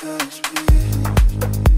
touch me.